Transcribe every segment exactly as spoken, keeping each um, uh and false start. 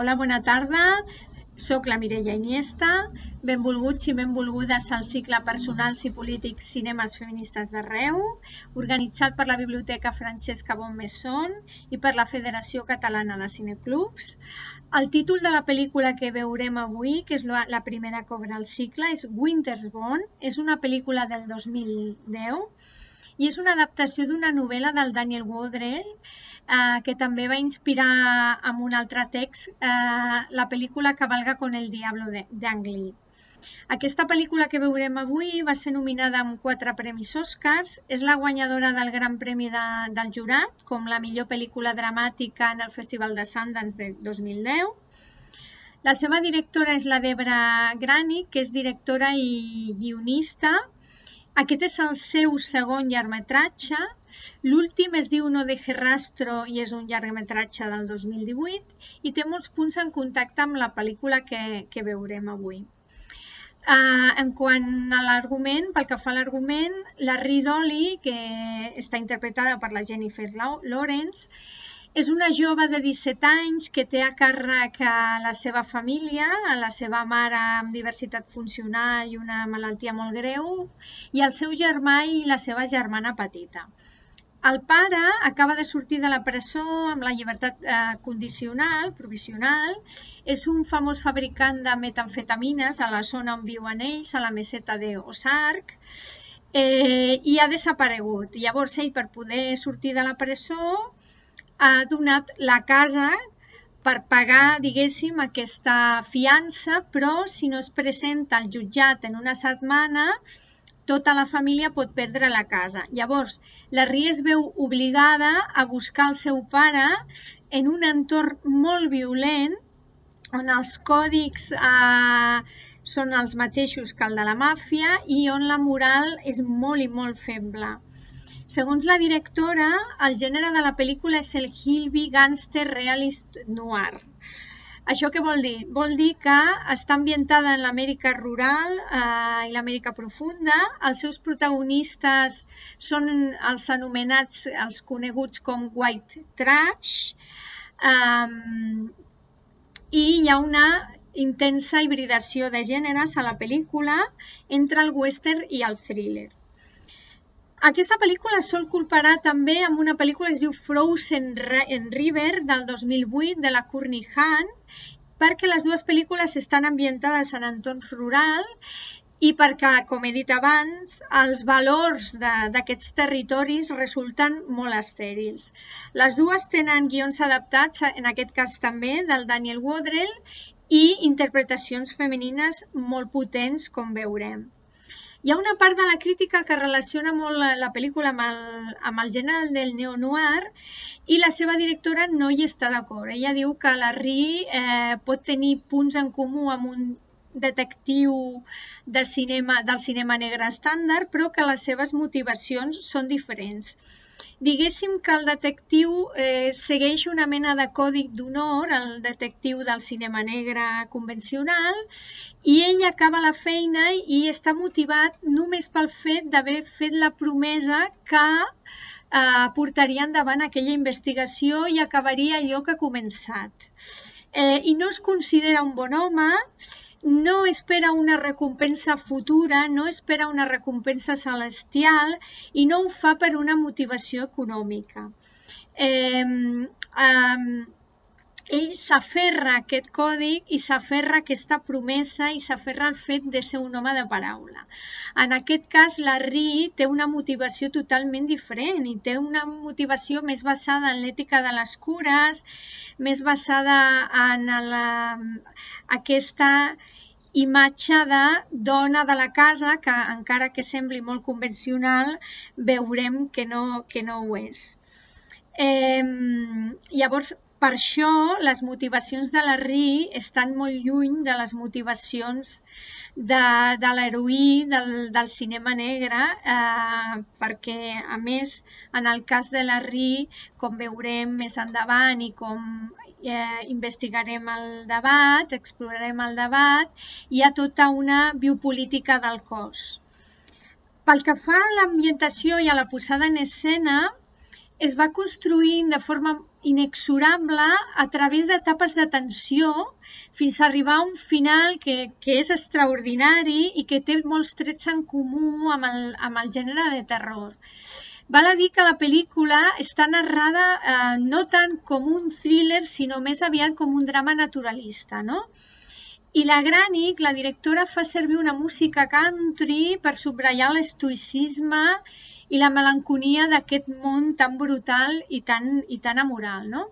Hola, bona tarda. Soc la Mireia Iniesta. Benvolguts i benvolgudes al cicle Personals i polítics: cinemes feministes d'arreu, organitzat per la Biblioteca Francesca Bonnemaison i per la Federació Catalana de Cineclubs. El títol de la pel·lícula que veurem avui, que és la primera que obre el cicle, és Winter's Bone. És una pel·lícula del dos mil deu i és una adaptació d'una novel·la del Daniel Woodrell, que també va inspirar amb un altre text la pel·lícula Cavalga con el Diablo d'Angli. Aquesta pel·lícula que veurem avui va ser nominada amb quatre premis Oscars. És la guanyadora del Gran Premi del Jurat, com la millor pel·lícula dramàtica en el Festival de Sundance de dos mil deu. La seva directora és la Debra Granik, que és directora i guionista. Aquest és el seu segon llargmetratge. L'últim es diu No Deje Rastro i és un llargmetratge del dos mil divuit i té molts punts en contacte amb la pel·lícula que veurem avui. En quant a l'argument, pel que fa a l'argument, la Ree Dolly, que està interpretada per la Jennifer Lawrence, és una jove de disset anys que té a càrrec a la seva família, a la seva mare amb diversitat funcional i una malaltia molt greu, i el seu germà i la seva germana petita. El pare acaba de sortir de la presó amb la llibertat condicional, provisional. És un famós fabricant de metamfetamines a la zona on viuen ells, a la meseta d'Ozark, i ha desaparegut. Llavors ell, per poder sortir de la presó, ha donat la casa per pagar, diguéssim, aquesta fiança, però si no es presenta al jutjat en una setmana, tota la família pot perdre la casa. Llavors, la Ree es veu obligada a buscar el seu pare en un entorn molt violent, on els còdics són els mateixos que el de la màfia i on la moral és molt i molt feble. Segons la directora, el gènere de la pel·lícula és el hillbilly gangster realist noir. Això què vol dir? Vol dir que està ambientada en l'Amèrica rural i l'Amèrica profunda. Els seus protagonistes són els anomenats, els coneguts com white trash, i hi ha una intensa hibridació de gèneres a la pel·lícula entre el western i el thriller. Aquesta pel·lícula sol comparar també amb una pel·lícula que es diu Frozen River del dos mil vuit de la Cournihan, perquè les dues pel·lícules estan ambientades en entorns rurals i perquè, com he dit abans, els valors d'aquests territoris resulten molt estèrils. Les dues tenen guions adaptats, en aquest cas també, del Daniel Woodrell, i interpretacions femenines molt potents, com veurem. Hi ha una part de la crítica que relaciona molt la pel·lícula amb el gènere del neo-noir i la seva directora no hi està d'acord. Ella diu que la Ree pot tenir punts en comú amb un detectiu del cinema negre estàndard, però que les seves motivacions són diferents. Diguéssim que el detectiu segueix una mena de còdic d'honor, el detectiu del cinema negre convencional, i ell acaba la feina i està motivat només pel fet d'haver fet la promesa que portaria endavant aquella investigació i acabaria allò que ha començat. I no es considera un bon home, no espera una recompensa futura, no espera una recompensa celestial i no ho fa per una motivació econòmica. Ell s'aferra a aquest còdic i s'aferra a aquesta promesa i s'aferra al fet de ser un home de paraula. En aquest cas, la Ree té una motivació totalment diferent i té una motivació més basada en l'ètica de les cures, més basada en aquesta imatge de dona de la casa, que encara que sembli molt convencional, veurem que no ho és. Llavors, per això, les motivacions de la Ree estan molt lluny de les motivacions de l'heroí del cinema negre, perquè, a més, en el cas de la Ree, com veurem més endavant i com investigarem el debat, explorarem el debat, hi ha tota una biopolítica del cos. Pel que fa a l'ambientació i a la posada en escena, es va construint de forma inexorable a través d'etapes de tensió fins a arribar a un final que, que és extraordinari i que té molts trets en comú amb el, amb el gènere de terror. Val a dir que la pel·lícula està narrada eh, no tant com un thriller, sinó més aviat com un drama naturalista, no? I la Granik, la directora, fa servir una música country per subratllar l'estoïcisme i la melanconia d'aquest món tan brutal i tan, i tan amoral, no?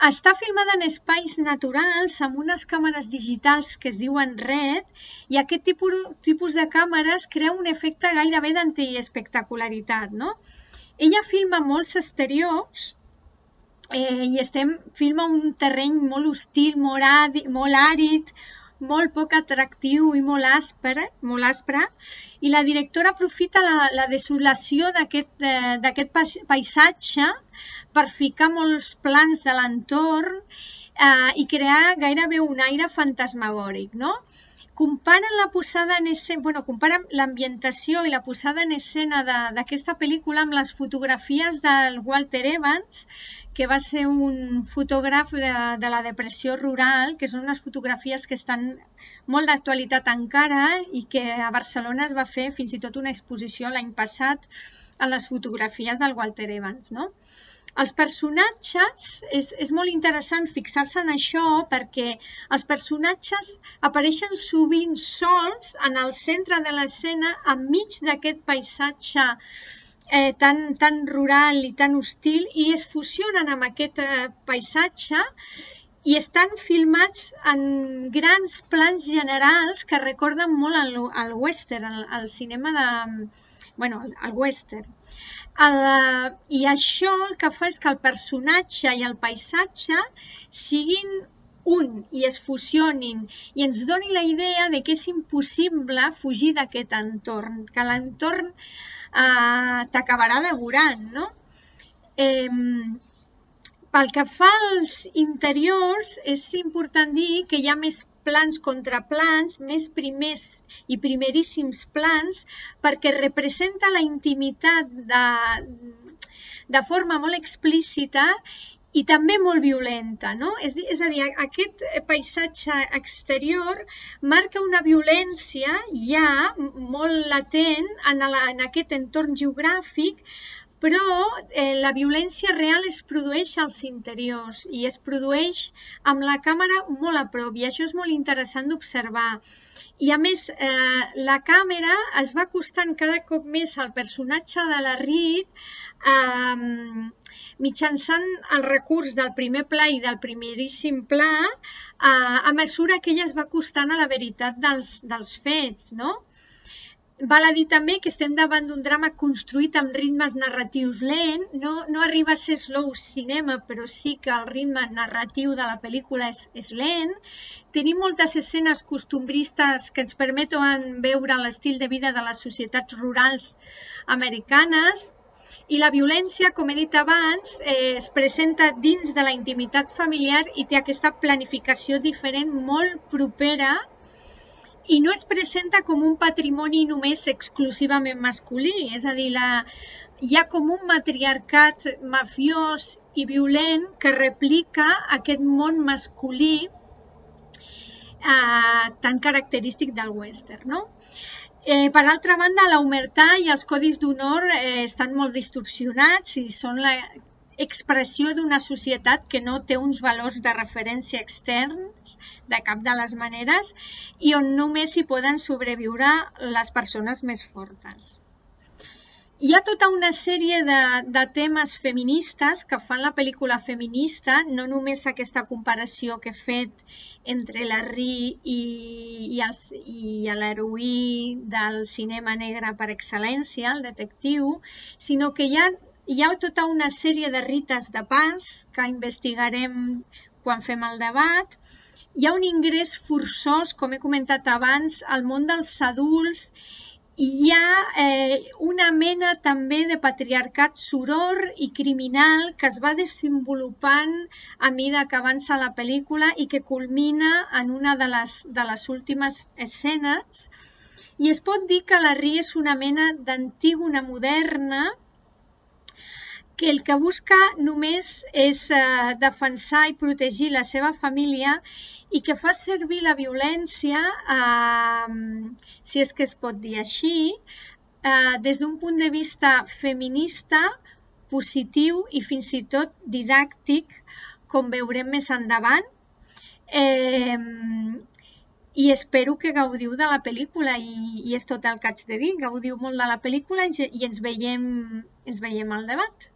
Està filmada en espais naturals amb unes càmeres digitals que es diuen red i aquest tipus, tipus de càmeres crea un efecte gairebé d'antiespectacularitat, no? Ella filma molts exteriors eh, i estem, filma un terreny molt hostil, molt, àdi, molt àrid, molt poc atractiu i molt aspre, molt aspre, i la directora aprofita la, la desolació d'aquest paisatge per ficar molts plans de l'entorn eh, i crear gairebé un aire fantasmagòric, no? Comparen la posada en escena, bueno, comparen l'ambientació i la posada en escena d'aquesta pel·lícula amb les fotografies del Walker Evans, que va ser un fotògraf de, de la depressió rural, que són unes fotografies que estan molt d'actualitat encara i que a Barcelona es va fer fins i tot una exposició l'any passat a les fotografies del Walker Evans, no? Els personatges, és, és molt interessant fixar-se en això perquè els personatges apareixen sovint sols en el centre de l'escena enmig d'aquest paisatge Eh, tan, tan rural i tan hostil i es fusionen amb aquest eh, paisatge i estan filmats en grans plans generals que recorden molt el, el western, el, el cinema de... bueno, el, el western. El, I això el que fa és que el personatge i el paisatge siguin un i es fusionin i ens doni la idea de que és impossible fugir d'aquest entorn, que l'entorn t'acabarà devorant, no? Eh, pel que fa als interiors, és important dir que hi ha més plans contra plans, més primers i primeríssims plans, perquè representa la intimitat de, de forma molt explícita i també molt violenta, no? És, és a dir, aquest paisatge exterior marca una violència ja molt latent en, la, en aquest entorn geogràfic, però eh, la violència real es produeix als interiors i es produeix amb la càmera molt a prop i això és molt interessant d'observar. I a més, eh, la càmera es va acostant cada cop més al personatge de la Ree eh, mitjançant el recurs del primer pla i del primeríssim pla eh, a mesura que ella es va acostant a la veritat dels, dels fets, no? Val a dir també que estem davant d'un drama construït amb ritmes narratius lents. No, no arriba a ser slow cinema, però sí que el ritme narratiu de la pel·lícula és, és lent. Tenim moltes escenes costumbristes que ens permeten veure l'estil de vida de les societats rurals americanes. I la violència, com he dit abans, eh, es presenta dins de la intimitat familiar i té aquesta planificació diferent molt propera i no es presenta com un patrimoni només exclusivament masculí, és a dir, la, hi ha com un matriarcat mafiós i violent que replica aquest món masculí eh, tan característic del western, no? Eh, per altra banda, la humanitat i els codis d'honor eh, estan molt distorsionats i són la expressió d'una societat que no té uns valors de referència externs de cap de les maneres i on només hi poden sobreviure les persones més fortes. Hi ha tota una sèrie de, de temes feministes que fan la pel·lícula feminista, no només aquesta comparació que he fet entre la Ree i, i l'heroí del cinema negre per excel·lència, el detectiu, sinó que hi ha Hi ha tota una sèrie de rites de pas que investigarem quan fem el debat. Hi ha un ingrés forçós, com he comentat abans, al món dels adults. Hi ha eh, una mena també de patriarcat soror i criminal que es va desenvolupant a mesura que avança la pel·lícula i que culmina en una de les, de les últimes escenes. I es pot dir que la Ree és una mena d'antígona moderna que el que busca només és defensar i protegir la seva família i que fa servir la violència, si és que es pot dir així, des d'un punt de vista feminista, positiu i fins i tot didàctic, com veurem més endavant. I espero que gaudiu de la pel·lícula, i és tot el que haig de dir. Gaudiu molt de la pel·lícula i ens veiem al debat.